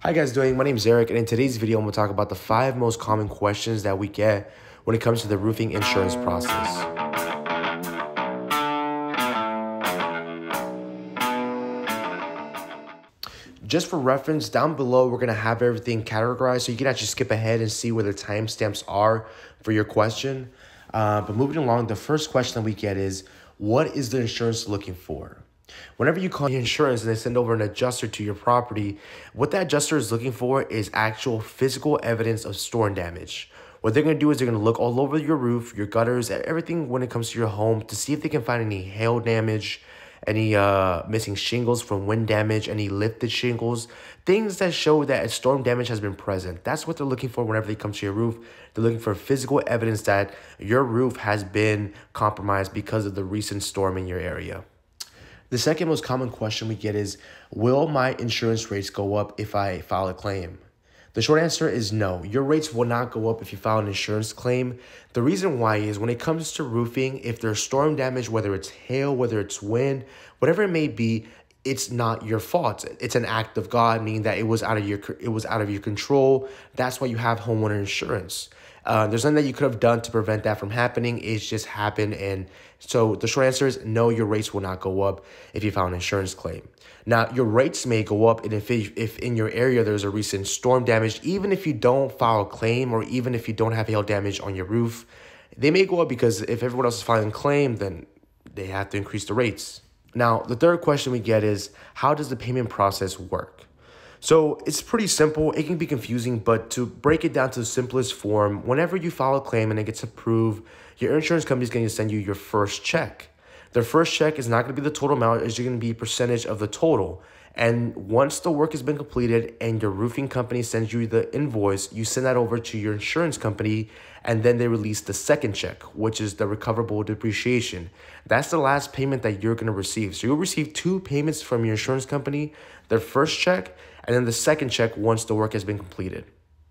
Hi guys, doing? My name is Eric, and in today's video, I'm going to talk about the 5 most common questions that we get when it comes to the roofing insurance process. Just for reference, down below, we're going to have everything categorized, so you can actually skip ahead and see where the timestamps are for your question. But moving along, the first question that we get is, what is the insurance looking for? Whenever you call your insurance and they send over an adjuster to your property, what that adjuster is looking for is actual physical evidence of storm damage. What they're going to do is they're going to look all over your roof, your gutters, everything when it comes to your home to see if they can find any hail damage, any missing shingles from wind damage, any lifted shingles, things that show that storm damage has been present. That's what they're looking for whenever they come to your roof. They're looking for physical evidence that your roof has been compromised because of the recent storm in your area. The second most common question we get is, will my insurance rates go up if I file a claim? The short answer is no. Your rates will not go up if you file an insurance claim. The reason why is when it comes to roofing, if there's storm damage, whether it's hail, whether it's wind, whatever it may be, it's not your fault. It's an act of God, meaning that it was out of your control. That's why you have homeowner insurance. There's nothing that you could have done to prevent that from happening. It's just happened. And so the short answer is no, your rates will not go up if you file an insurance claim. Now, your rates may go up. And if in your area there's a recent storm damage, even if you don't file a claim or even if you don't have hail damage on your roof, they may go up because if everyone else is filing a claim, then they have to increase the rates. Now, the third question we get is, how does the payment process work? So it's pretty simple. It can be confusing, but to break it down to the simplest form, whenever you file a claim and it gets approved, your insurance company is going to send you your first check. Their first check is not going to be the total amount. It's going to be a percentage of the total. And once the work has been completed and your roofing company sends you the invoice, you send that over to your insurance company, and then they release the second check, which is the recoverable depreciation. That's the last payment that you're going to receive. So you'll receive 2 payments from your insurance company, their first check, and then the second check once the work has been completed.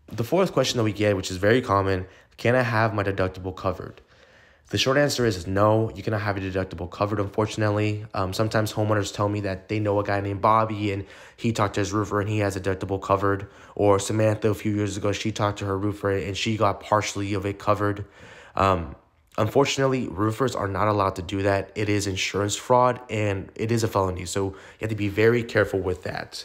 The fourth question that we get, which is very common, can I have my deductible covered? The short answer is no, you cannot have your deductible covered, unfortunately. Sometimes homeowners tell me that they know a guy named Bobby and he talked to his roofer and he has a deductible covered. Or Samantha, a few years ago, she talked to her roofer and she got partially of it covered. Unfortunately, roofers are not allowed to do that. It is insurance fraud and it is a felony. So you have to be very careful with that.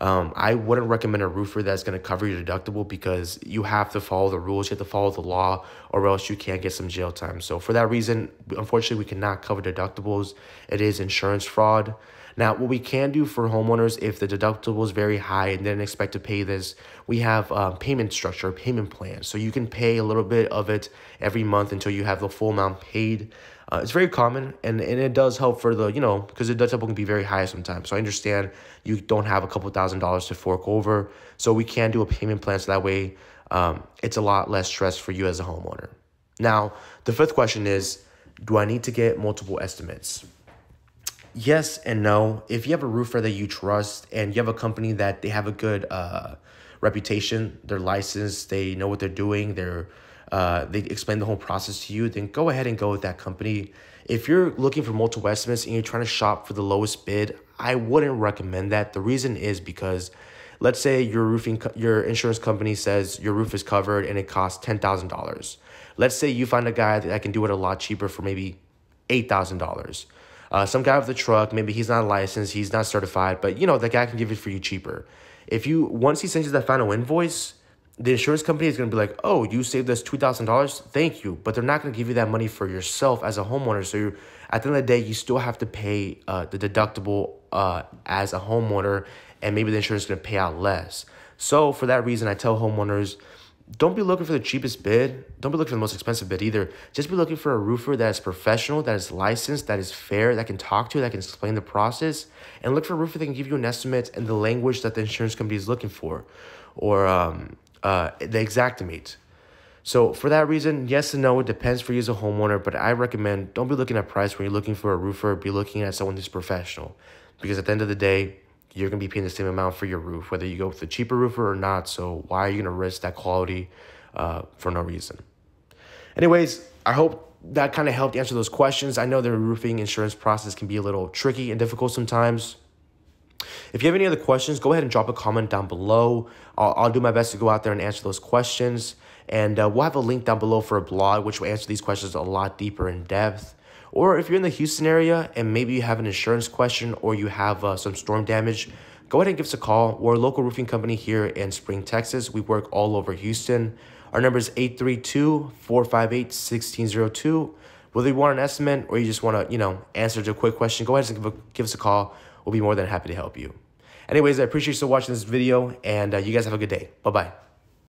I wouldn't recommend a roofer that's going to cover your deductible because you have to follow the rules, you have to follow the law, or else you can't get some jail time. So for that reason, unfortunately, we cannot cover deductibles. It is insurance fraud. Now, what we can do for homeowners, if the deductible is very high and didn't expect to pay this, we have a payment structure, a payment plan. So you can pay a little bit of it every month until you have the full amount paid. It's very common, and it does help for the, because the deductible can be very high sometimes. So I understand you don't have a couple $1,000 to fork over. So we can do a payment plan so that way it's a lot less stress for you as a homeowner. Now, the fifth question is, do I need to get multiple estimates? Yes and no. If you have a roofer that you trust and you have a company that they have a good reputation, they're licensed, they know what they're doing, they explain the whole process to you, then go ahead and go with that company. If you're looking for multiple estimates and you're trying to shop for the lowest bid, I wouldn't recommend that. The reason is because let's say your insurance company says your roof is covered and it costs $10,000. Let's say you find a guy that can do it a lot cheaper for maybe $8,000. Some guy with a truck, maybe he's not licensed, he's not certified, but that guy can give it for you cheaper. Once he sends you that final invoice, the insurance company is going to be like, oh, you saved us $2,000. Thank you. But they're not going to give you that money for yourself as a homeowner. So at the end of the day, you still have to pay the deductible as a homeowner. And maybe the insurance is going to pay out less. So for that reason, I tell homeowners, don't be looking for the cheapest bid. Don't be looking for the most expensive bid either. Just be looking for a roofer that is professional, that is licensed, that is fair, that can talk to, that can explain the process. And look for a roofer that can give you an estimate in the language that the insurance company is looking for. Or the Xactimate. So for that reason, yes and no, it depends for you as a homeowner, but I recommend don't be looking at price when you're looking for a roofer. Be looking at someone who's professional, because at the end of the day, you're going to be paying the same amount for your roof, whether you go with the cheaper roofer or not. So why are you going to risk that quality for no reason? Anyways, I hope that kind of helped answer those questions. I know the roofing insurance process can be a little tricky and difficult sometimes. If you have any other questions, go ahead and drop a comment down below. I'll do my best to go out there and answer those questions. And we'll have a link down below for a blog, which will answer these questions a lot deeper in depth. Or if you're in the Houston area and maybe you have an insurance question or you have some storm damage, go ahead and give us a call. We're a local roofing company here in Spring, Texas. We work all over Houston. Our number is 832-458-1602. Whether you want an estimate or you just want to, answer to a quick question, go ahead and give us a call. We'll be more than happy to help you. Anyways, I appreciate you still watching this video, and you guys have a good day. Bye-bye.